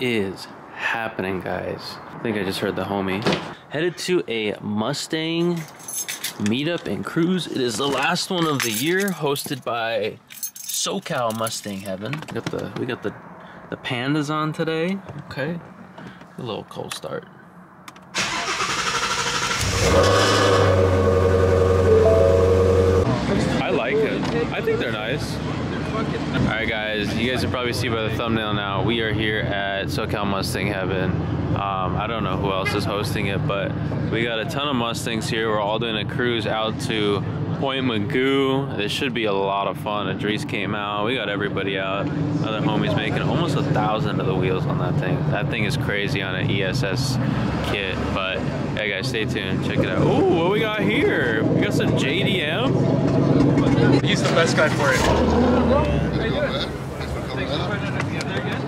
is happening, guys? I think I just heard the homie. Headed to a Mustang meetup and cruise. It is the last one of the year, hosted by SoCal Mustang Heaven. We got the pandas on today. Okay, a little cold start. I like it. I think they're nice. Alright guys, you guys can probably see by the thumbnail now, we are here at SoCal Mustang Heaven. I don't know who else is hosting it, but we got a ton of Mustangs here. We're all doing a cruise out to Point Mugu. This should be a lot of fun. Idris came out, we got everybody out. Other homies making almost 1,000 of the wheels on that thing. That thing is crazy on an ESS kit, but hey guys, stay tuned, check it out. Ooh, what we got here? We got some JDM. He's the best guy for it.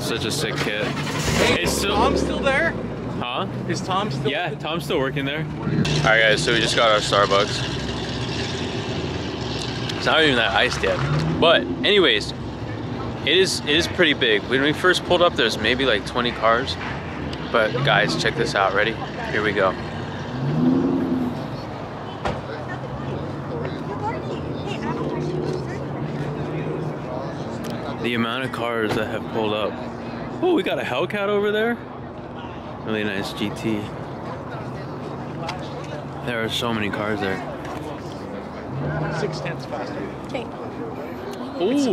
Such a sick kit. Hey, is Tom's still there? Huh? Is Tom still? Yeah, Tom's still working there. Alright guys, so we just got our Starbucks. It's not even that iced yet. But anyways, it is pretty big. When we first pulled up, there's maybe like 20 cars. But guys, check this out. Ready? Here we go. The amount of cars that have pulled up. Oh, we got a Hellcat over there. Really nice GT. There are so many cars there. 6 tenths faster. Okay. Ooh.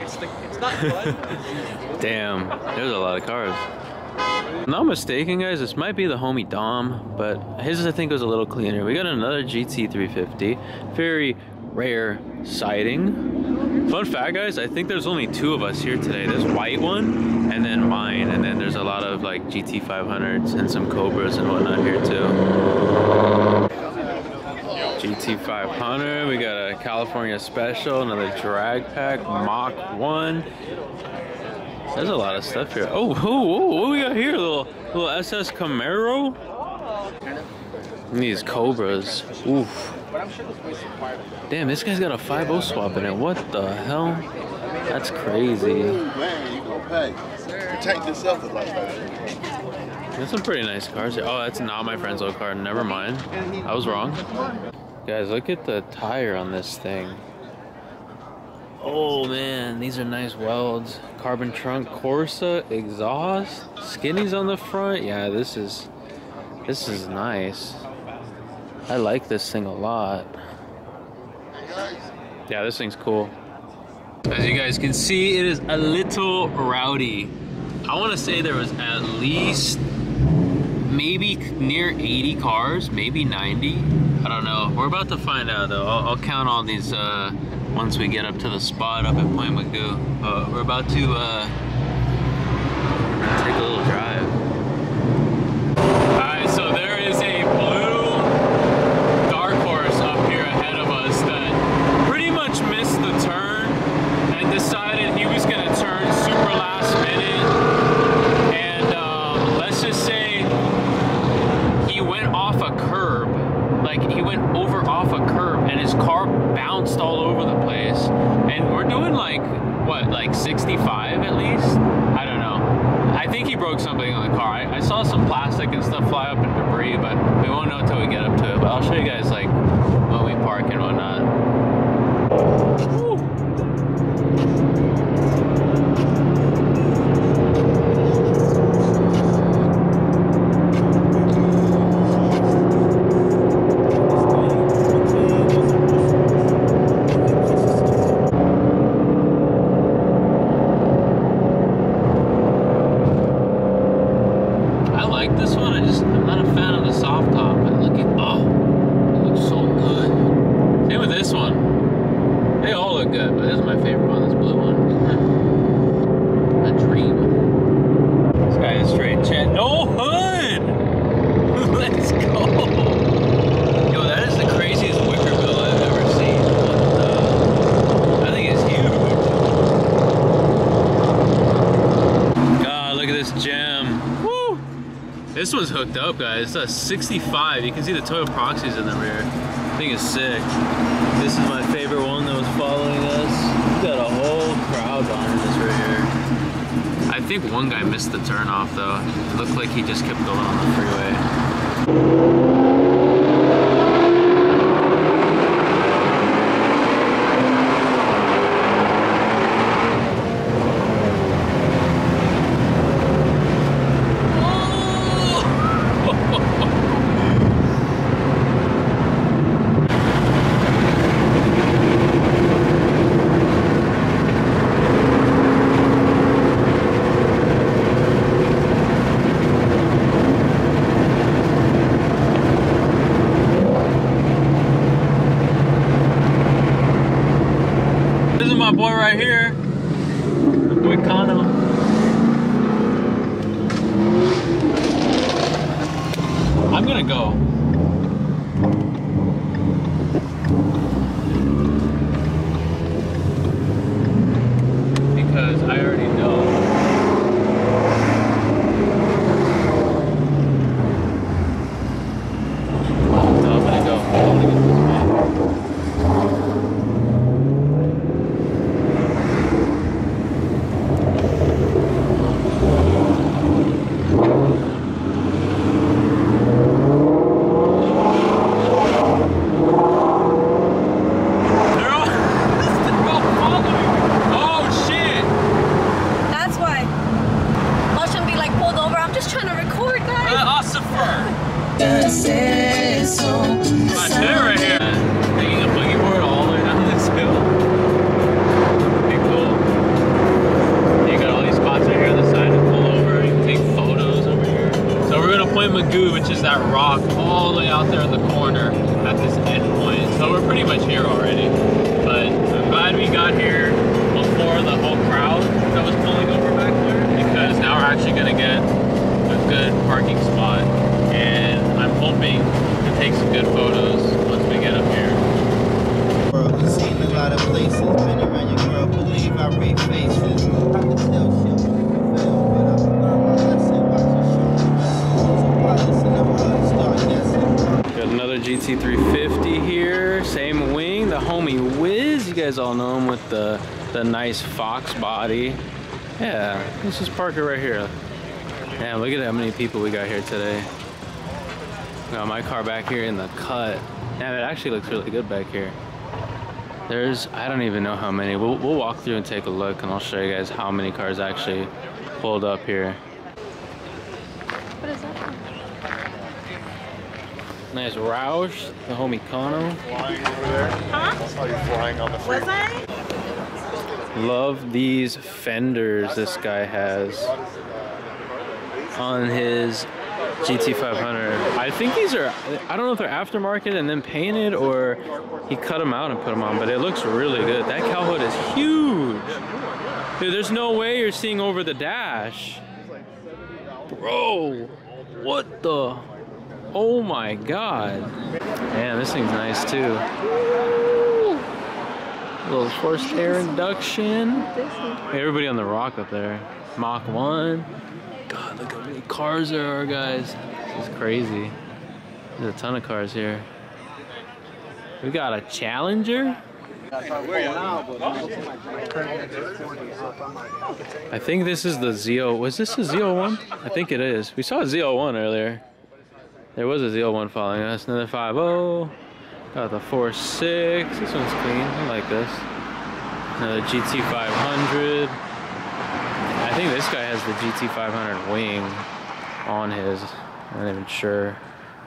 It's not fun. Damn, there's a lot of cars. If I'm not mistaken, guys, this might be the homie Dom, but his I think was a little cleaner. We got another GT350. Very rare sighting. Fun fact, guys, I think there's only 2 of us here today. There's white one and then mine, and then there's a lot of like GT500s and some Cobras and whatnot here too. GT500, we got a California Special, another Drag Pack, Mach 1. There's a lot of stuff here. Oh, what we got here? Little SS Camaro. And these Cobras. Oof. Damn, this guy's got a 5.0 swap in it. What the hell? That's crazy. Man, you gonna pay. Protect yourself with life. There's some pretty nice cars here. Oh, that's not my friend's old car. Never mind. I was wrong. Guys, look at the tire on this thing. Oh man, these are nice welds. Carbon trunk, Corsa, exhaust, skinnies on the front. Yeah, this is nice. I like this thing a lot. Yeah, this thing's cool. As you guys can see, it is a little rowdy. I want to say there was at least maybe near 80 cars, maybe 90. I don't know. We're about to find out though. I'll count all these once we get up to the spot up at Point Mugu. We're about to take a little drive. Alright, so there is a blue dark horse up here ahead of us that pretty much missed the turn and decided he was going to turn super last minute. And let's just say he went off a curb, like he went off a curb, and his car bounced all over the place. And we're doing like, what, like 65 at least? I don't know. I think he broke something on the car. I saw some plastic and stuff fly up and debris, but we won't know until we get up to it. But I'll show you guys like when we park and whatnot. Woo. This one's hooked up, guys. It's a 65. You can see the Toyo Proxies in the rear. Thing is sick. This is my favorite one that was following us. We got a whole crowd behind us right here. I think one guy missed the turnoff though. It looked like he just kept going on the freeway. Magoo, which is that rock all the way out there in the corner at this end point. So we're pretty much here already, but I'm glad we got here before the whole crowd that was pulling over back there, because now we're actually going to get a good parking spot, and I'm hoping to take some good photos once we get up here. I've seen a lot of places, been around your girl, believe I read faces, I can still show. Got another GT350 here, same wing, the homie Wiz. You guys all know him with the nice Fox body. Yeah, this is Parker right here. Man, look at how many people we got here today. Got my car back here in the cut. Damn, it actually looks really good back here. There's, I don't even know how many. We'll walk through and take a look, and I'll show you guys how many cars actually pulled up here. Nice Roush, the Homiecano. Flying over there. Huh? I saw you flying on the freeway. Was I? Love these fenders this guy has on his GT500. I think these are, I don't know if they're aftermarket and then painted, or he cut them out and put them on, but it looks really good. That cow hood is huge. Dude, there's no way you're seeing over the dash. Bro, what the? Oh my God. Man, this thing's nice too. Ooh. A little forced air induction. Hey, everybody on the rock up there. Mach 1. God, look how many cars there are, guys. This is crazy. There's a ton of cars here. We got a Challenger. I think this is the ZO. Was this a ZO1? I think it is. We saw a ZL1 earlier. There was a ZL1 following us. Another 5.0. Got the 4.6. This one's clean. I like this. Another GT500. I think this guy has the GT500 wing on his. I'm not even sure.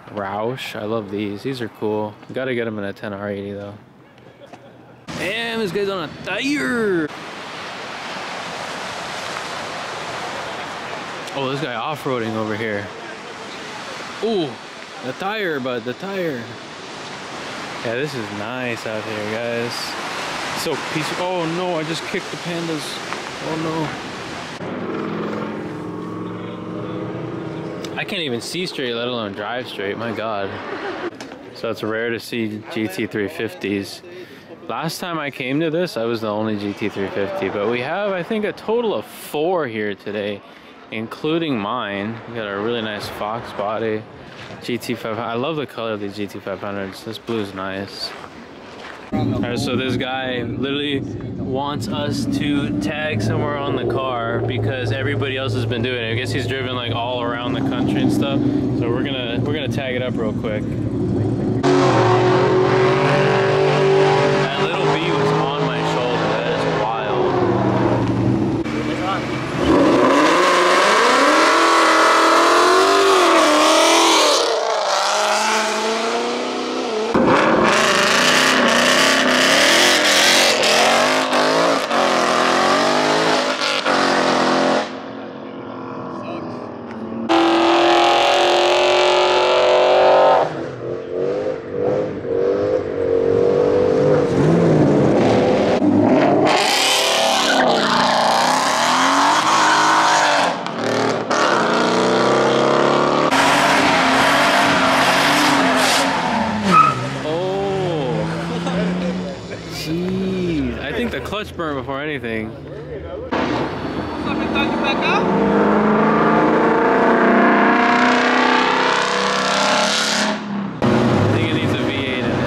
Roush. I love these. These are cool. You gotta get them in a 10R80 though. Damn, this guy's on a tire. Oh, this guy off-roading over here. Ooh, the tire, bud, the tire. Yeah, this is nice out here, guys. So peaceful. Oh no, I just kicked the pandas. Oh no. I can't even see straight, let alone drive straight, my God. So it's rare to see GT350s. Last time I came to this, I was the only GT350, but we have, I think, a total of 4 here today, including mine. We got a really nice Fox body GT500. I love the color of these GT500s. This blue is nice. All right, so this guy literally wants us to tag somewhere on the car because everybody else has been doing it. I guess he's driven like all around the country and stuff. So we're gonna tag it up real quick. Burn before anything. I think it needs a V8 in it.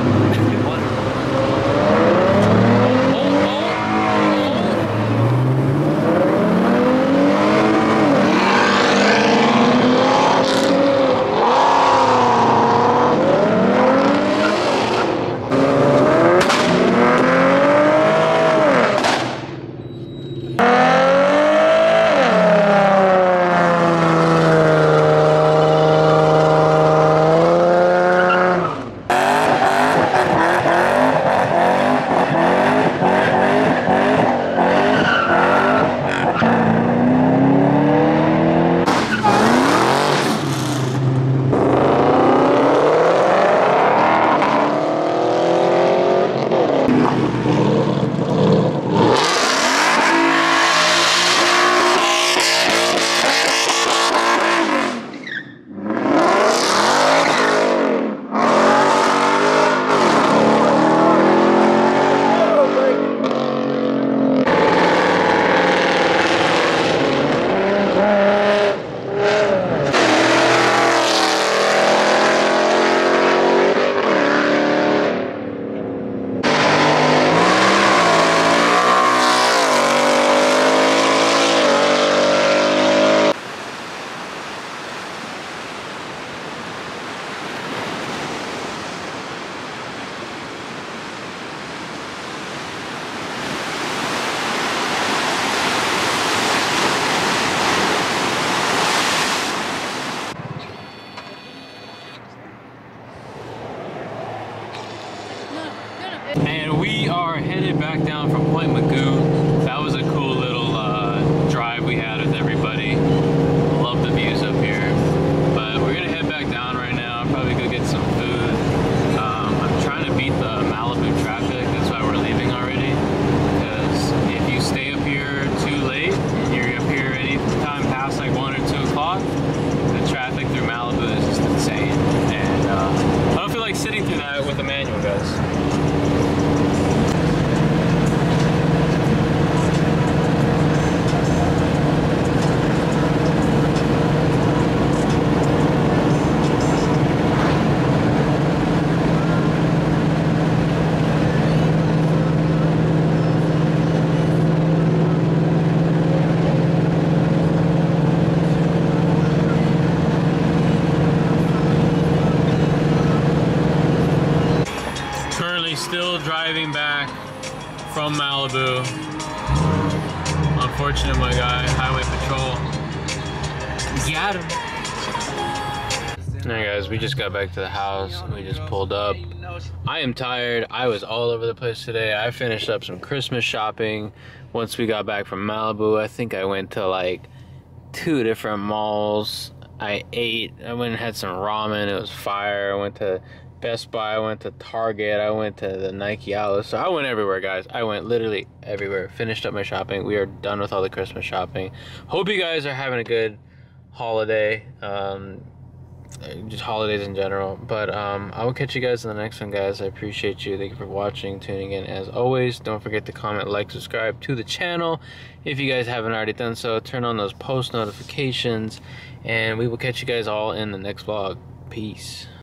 Back down from Point Mugu. That was a cool little drive we had with everybody. Love the views up here. But we're gonna head back down right now. I'll probably go get some food. I'm trying to beat the Malibu traffic. That's why we're leaving already. Because if you stay up here too late, you're up here any time past like 1 or 2 o'clock. The traffic through Malibu is just insane. And I don't feel like sitting through that with a manual, guys. Driving back from Malibu. Unfortunate, my guy. Highway Patrol. Got him. Alright, guys, we just got back to the house. We just pulled up. I am tired. I was all over the place today. I finished up some Christmas shopping. Once we got back from Malibu, I think I went to like 2 different malls. I ate. I went and had some ramen. It was fire. I went to Best Buy, I went to Target, I went to the Nike Alice. So I went everywhere, guys. I went literally everywhere. Finished up my shopping. We are done with all the Christmas shopping. Hope you guys are having a good holiday. Just holidays in general. But I will catch you guys in the next one, guys. I appreciate you. Thank you for watching, tuning in as always. Don't forget to comment, like, subscribe to the channel if you guys haven't already done so. Turn on those post notifications. And we will catch you guys all in the next vlog. Peace.